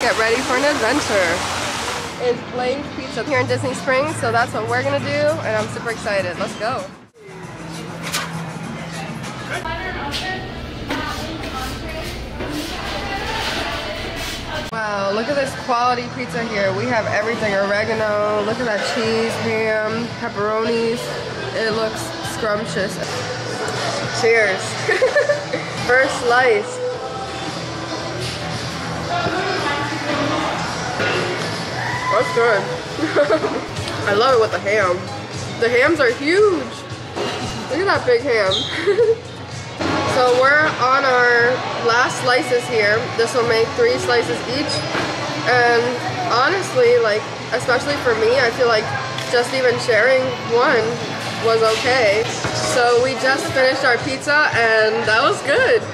Get ready for an adventure. It's Blaze Pizza here in Disney Springs, so that's what we're gonna do, and I'm super excited. Let's go. Wow, look at this quality pizza here. We have everything, oregano, look at that cheese, ham, pepperonis. It looks scrumptious. Cheers. First slice. That's good. I love it with the ham. The hams are huge. Look at that big ham. So we're on our last slices here. This will make 3 slices each. And honestly, like, especially for me, I feel like just even sharing one was okay. So we just finished our pizza and that was good.